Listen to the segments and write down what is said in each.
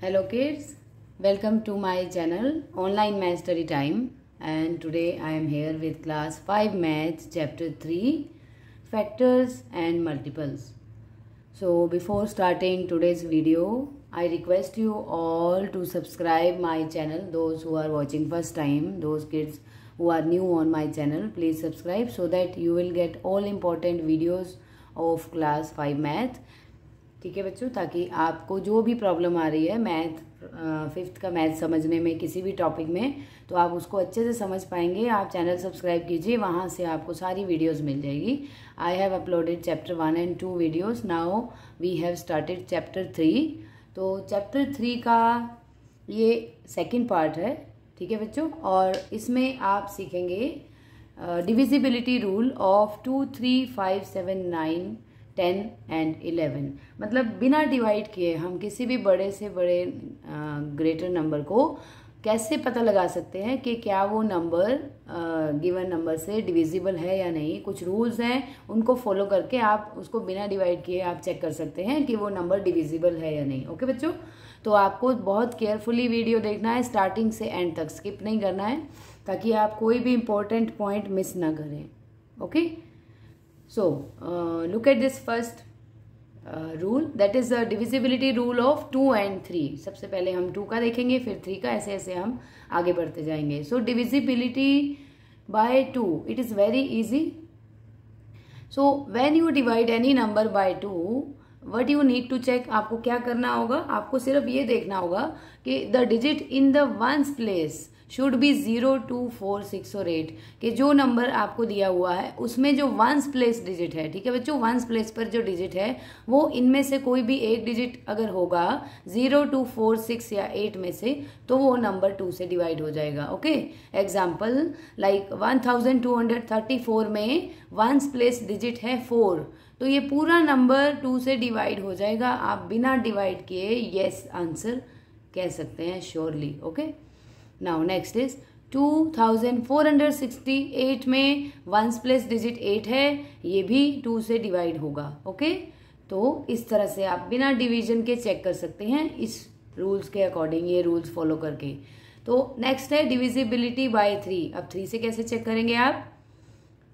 Hello kids, welcome to my channel online math study time, and today I am here with class 5 math chapter 3 factors and multiples. So before starting today's video, I request you all to subscribe my channel. Those who are watching first time, those kids who are new on my channel, please subscribe so that you will get all important videos of class 5 math. ठीक है बच्चों, ताकि आपको जो भी problem आ रही है math fifth का मैथ समझने में किसी भी टॉपिक में, तो आप उसको अच्छे से समझ पाएंगे. आप चैनल सब्सक्राइब कीजिए, वहाँ से आपको सारी वीडियोस मिल जाएगी. I have uploaded chapter 1 and 2 videos. Now we have started chapter 3. तो चैप्टर 3 का ये सेकेंड पार्ट है. ठीक है बच्चों, और इसमें आप सीखेंगे डिविजिबिलिटी रूल ऑफ 2, 3, 5, 7, 9, 10 and 11. मतलब बिना डिवाइड किए हम किसी भी बड़े से बड़े ग्रेटर नंबर को कैसे पता लगा सकते हैं कि क्या वो नंबर गिवन नंबर से डिविजिबल है या नहीं. कुछ रूल्स हैं, उनको फॉलो करके आप उसको बिना डिवाइड किए आप चेक कर सकते हैं कि वो नंबर डिविजिबल है या नहीं. ओके बच्चों, तो आपको बहुत केयरफुली वीडियो देखना है, स्टार्टिंग से एंड तक स्किप नहीं करना है, ताकि आप कोई भी इम्पोर्टेंट पॉइंट मिस ना करें. Okay, so look at this first rule, that is the divisibility rule of 2 and 3. सबसे पहले हम 2 का देखेंगे, फिर 3 का, ऐसे ऐसे हम आगे बढ़ते जाएंगे. So divisibility by 2, it is very easy. So when you divide any number by 2, what you need to check, आपको क्या करना होगा, आपको सिर्फ ये देखना होगा कि the digit in the ones place should be 0, 2, 4, 6 और 8. कि जो नंबर आपको दिया हुआ है उसमें जो वंस प्लेस डिजिट है, ठीक है बच्चों, वंस प्लेस पर जो डिजिट है वो इनमें से कोई भी एक डिजिट अगर होगा 0, 2, 4, 6 या 8 में से, तो वो नंबर 2 से डिवाइड हो जाएगा. ओके, एग्जाम्पल लाइक 1234 में वंस प्लेस डिजिट है 4, तो ये पूरा नंबर 2 से डिवाइड हो जाएगा. आप बिना डिवाइड किए येस आंसर कह सकते हैं surely. Okay, now next is 2468 में वंस प्लेस डिजिट 8 है, ये भी 2 से डिवाइड होगा. ओके, तो इस तरह से आप बिना डिवीजन के चेक कर सकते हैं इस रूल्स के अकॉर्डिंग, ये रूल्स फॉलो करके. तो नेक्स्ट है डिविजिबिलिटी बाय 3. अब 3 से कैसे चेक करेंगे आप?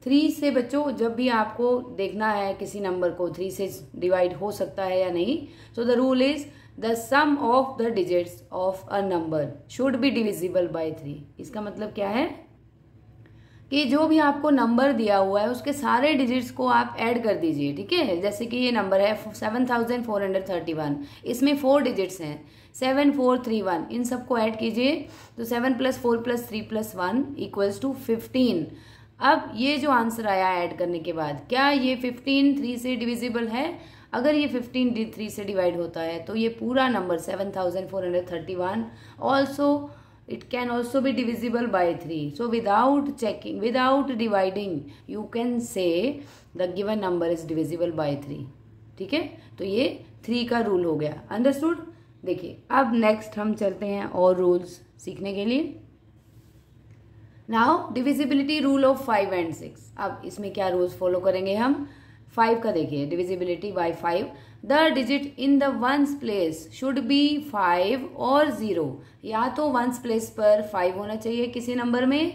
3 से बच्चों, जब भी आपको देखना है किसी नंबर को 3 से डिवाइड हो सकता है या नहीं, so the rule is the sum of the digits of a number should be divisible by 3. इसका मतलब क्या है कि जो भी आपको नंबर दिया हुआ है उसके सारे डिजिट्स को आप ऐड कर दीजिए. ठीक है, जैसे कि ये नंबर है 7431, इसमें 4 डिजिट्स हैं 7431, इन सबको ऐड कीजिए तो 7 + 4 + 3 + 1 = 15. अब ये जो आंसर आया ऐड करने के बाद, क्या ये 15 3 से डिविजिबल है? अगर ये 15 3 से डिवाइड होता है तो ये पूरा number 7431 also it can also be divisible by 3. So without checking, without dividing, you can say the given number is divisible by 3. ठीक है, तो ये 3 का रूल हो गया. अंडरस्टूड? देखिए, अब नेक्स्ट हम चलते हैं और रूल्स सीखने के लिए. Now divisibility rule of 5 and 6. अब इसमें क्या रूल्स फॉलो करेंगे हम? 5 का देखिए, divisibility by 5, the digit in the ones place should be 5 or 0. या तो वंस प्लेस पर 5 होना चाहिए किसी नंबर में,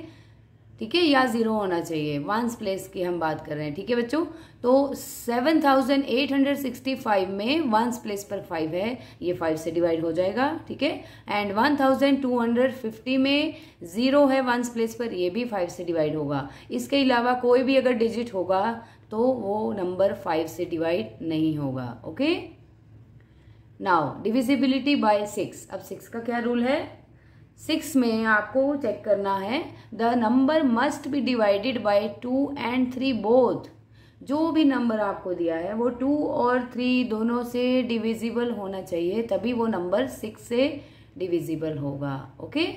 ठीक है, या 0 होना चाहिए. वंस प्लेस की हम बात कर रहे हैं. ठीक है बच्चों, तो 7865 में वंस प्लेस पर 5 है, ये 5 से डिवाइड हो जाएगा. ठीक है, एंड 1250 में 0 है वंस प्लेस पर, ये भी 5 से डिवाइड होगा. इसके अलावा कोई भी अगर डिजिट होगा तो वो नंबर 5 से डिवाइड नहीं होगा. Okay, now divisibility by 6. अब 6 का क्या रूल है? 6 में आपको चेक करना है the number must be divided by 2 and 3 both. जो भी नंबर आपको दिया है वो 2 और 3 दोनों से डिविजिबल होना चाहिए, तभी वो नंबर 6 से डिविजिबल होगा. ओके,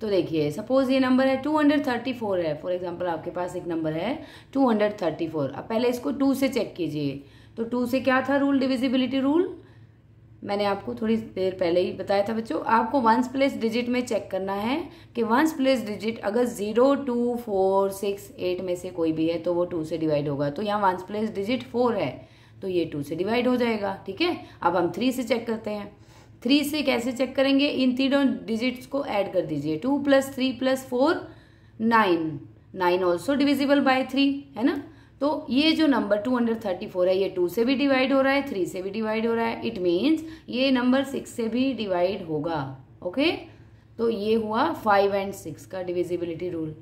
तो देखिए, सपोज ये नंबर है 234 है. फॉर एग्जांपल आपके पास एक नंबर है 234. अब पहले इसको 2 से चेक कीजिए. तो 2 से क्या था रूल, डिविजिबिलिटी रूल? मैंने आपको थोड़ी देर पहले ही बताया था बच्चों, आपको वंस प्लेस डिजिट में चेक करना है कि वंस प्लेस डिजिट अगर 0, 2, 4, 6, 8 में से कोई भी है तो वो 2 से डिवाइड होगा. तो यहाँ वंस प्लेस डिजिट 4 है, तो ये 2 से डिवाइड हो जाएगा. ठीक है, अब हम 3 से चेक करते हैं. 3 से कैसे चेक करेंगे, इन तीनों डिजिट्स को ऐड कर दीजिए, 2 + 3 + 4 9, 9 ऑल्सो डिविजिबल बाय 3 है ना। तो ये जो नंबर 234 है ये 2 से भी डिवाइड हो रहा है, 3 से भी डिवाइड हो रहा है, इट मीन्स ये नंबर 6 से भी डिवाइड होगा। ओके, तो ये हुआ 5 और 6 का डिविजिबिलिटी रूल।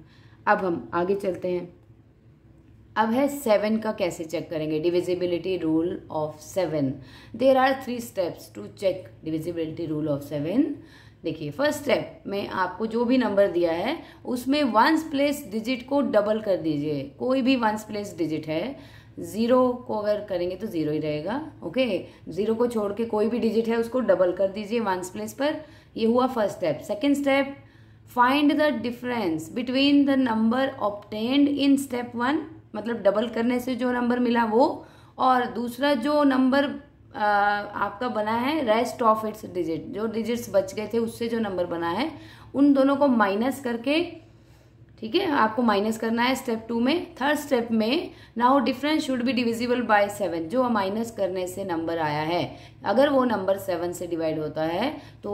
अब हम आगे चलते हैं, अब है 7 का कैसे चेक करेंगे, divisibility rule of 7। There are 3 steps to check divisibility rule of 7। देखिए, फर्स्ट स्टेप में आपको जो भी नंबर दिया है उसमें वंस प्लेस डिजिट को डबल कर दीजिए। कोई भी वंस प्लेस डिजिट है, 0 को अगर करेंगे तो 0 ही रहेगा। ओके, 0 को छोड़ के कोई भी डिजिट है उसको डबल कर दीजिए वंस प्लेस पर। ये हुआ first step. Second step, find the difference between the number obtained in step 1, मतलब डबल करने से जो नंबर मिला वो, और दूसरा जो नंबर आपका बना है रेस्ट ऑफ इट्स डिजिट, जो डिजिट्स बच गए थे उससे जो नंबर बना है, उन दोनों को माइनस करके, ठीक है, आपको माइनस करना है स्टेप 2 में। थर्ड स्टेप में, now difference should be divisible by 7, जो माइनस करने से नंबर आया है अगर वो नंबर 7 से डिवाइड होता है तो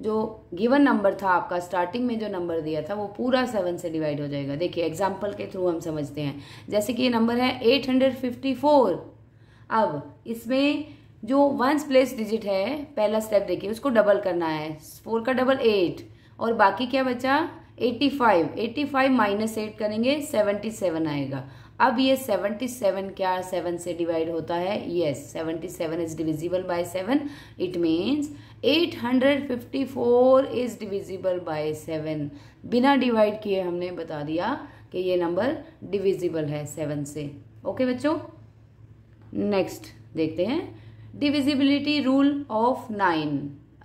जो गिवन नंबर था आपका स्टार्टिंग में जो नंबर दिया था वो पूरा 7 से डिवाइड हो जाएगा। देखिए, एग्जाम्पल के थ्रू हम समझते हैं। जैसे कि ये नंबर है 854। अब इसमें जो वंस प्लेस डिजिट है, पहला स्टेप देखिए, उसको डबल करना है, 4 का डबल 8 और बाकी क्या बचा 85। 85 माइनस 8 करेंगे 77 आएगा। अब ये 77 क्या 7 से डिवाइड होता है? Yes, 77 is divisible by 7। It means 854 is divisible by 7। बिना डिवाइड किए हमने बता दिया कि ये नंबर डिविजिबल है 7 से। ओके बच्चों, नेक्स्ट देखते हैं डिविजिबिलिटी रूल ऑफ 9।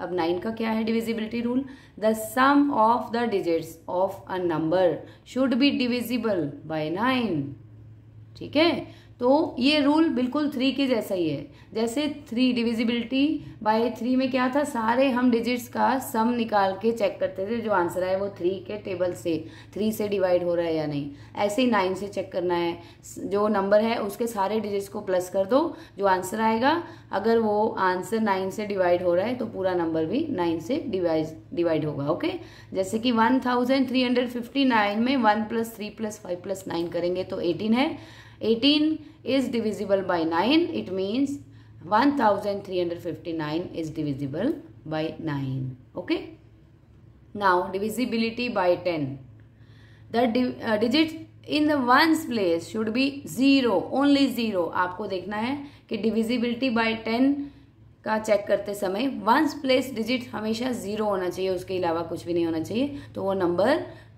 अब 9 का क्या है divisibility rule? The sum of the digits of a number should be divisible by 9। ठीक है, तो ये रूल बिल्कुल 3 के जैसा ही है। जैसे 3 डिविजिबिलिटी बाय 3 में क्या था, सारे हम डिजिट्स का सम निकाल के चेक करते थे जो आंसर आए वो 3 के टेबल से 3 से डिवाइड हो रहा है या नहीं। ऐसे ही 9 से चेक करना है, जो नंबर है उसके सारे डिजिट्स को प्लस कर दो, जो आंसर आएगा अगर वो आंसर 9 से डिवाइड हो रहा है तो पूरा नंबर भी 9 से डिवाइड होगा। ओके, जैसे कि 1359 में 1 + 3 + 5 + 9 करेंगे तो 18 है। 18 is divisible by 9. It means 1359 is divisible by 9. Okay. Now divisibility by 10. The digits in the ones place should be 0, only 0. आपको देखना है कि divisibility by 10 का चेक करते समय वंस प्लेस डिजिट हमेशा 0 होना चाहिए, उसके अलावा कुछ भी नहीं होना चाहिए, तो वो नंबर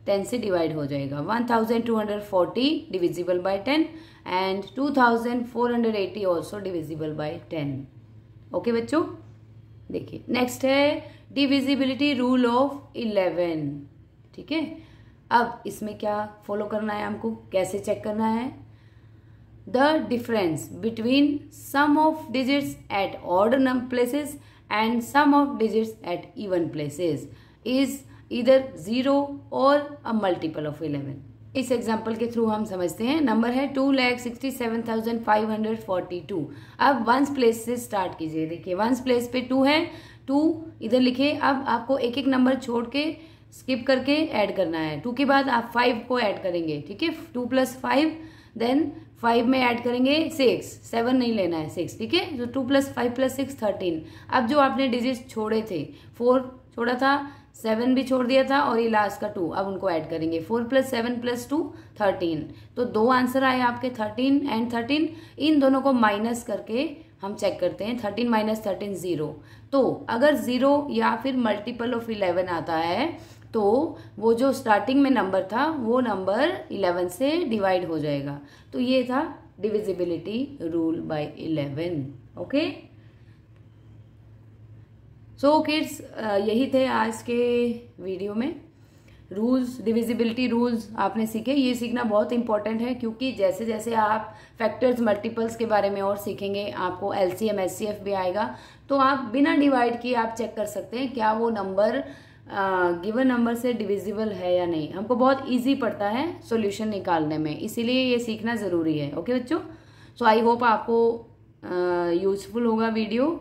10 से डिवाइड हो जाएगा। 1240 divisible by 10 and 2480 also divisible by 10। Okay बच्चों, देखिए नेक्स्ट है डिविजिबिलिटी रूल ऑफ 11। ठीक है, अब इसमें क्या फॉलो करना है हमको, कैसे चेक करना है? The difference between sum of digits at odd places and sum of digits at even places is इधर 0 और अ मल्टीपल ऑफ 11। इस एग्जाम्पल के थ्रू हम समझते हैं। नंबर है 2,67,542। अब वंस प्लेस से स्टार्ट कीजिए। देखिए, वंस प्लेस पे 2 है, 2 इधर लिखे। अब आपको एक एक नंबर छोड़ के स्किप करके ऐड करना है। 2 के बाद आप 5 को ऐड करेंगे, ठीक है, 2 + 5, देन 5 में ऐड करेंगे 6, 7 नहीं लेना है, 6, ठीक है। तो 2 + 5 + 6 13। अब जो आपने डिजिट्स छोड़े थे, 4 छोड़ा था, 7 भी छोड़ दिया था और ये लास्ट का 2, अब उनको ऐड करेंगे। 4 + 7 + 2 13। तो 2 आंसर आए आपके 13 और 13। इन दोनों को माइनस करके हम चेक करते हैं। 13 - 13 0। तो अगर 0 या फिर मल्टीपल ऑफ 11 आता है तो वो जो स्टार्टिंग में नंबर था वो नंबर 11 से डिवाइड हो जाएगा। तो ये था divisibility rule by 11। Okay so kids, यही थे आज के वीडियो में रूल्स, डिविजिबिलिटी रूल्स आपने सीखे। ये सीखना बहुत इंपॉर्टेंट है क्योंकि जैसे जैसे आप फैक्टर्स, मल्टीपल्स के बारे में और सीखेंगे, आपको LCM, SCF भी आएगा, तो आप बिना डिवाइड किए आप चेक कर सकते हैं क्या वो नंबर गिवन नंबर से डिविजिबल है या नहीं। हमको बहुत ईजी पड़ता है सोल्यूशन निकालने में, इसीलिए ये सीखना ज़रूरी है। ओके बच्चों, सो आई होप आपको यूजफुल होगा वीडियो।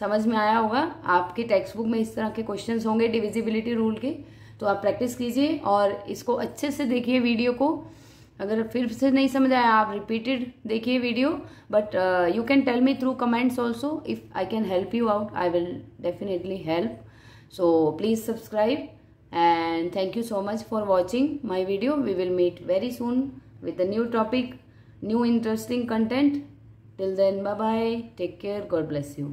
समझ में आया होगा। आपके टेक्स्ट बुक में इस तरह के क्वेश्चंस होंगे डिविजिबिलिटी रूल के, तो आप प्रैक्टिस कीजिए और इसको अच्छे से देखिए वीडियो को। अगर फिर से नहीं समझ आया आप रिपीटेड देखिए video, but you can tell me through comments also if I can help you out, I will definitely help. So please subscribe and thank you so much for watching my video. We will meet very soon with a new topic, new interesting content. Till then, bye bye, take care, God bless you.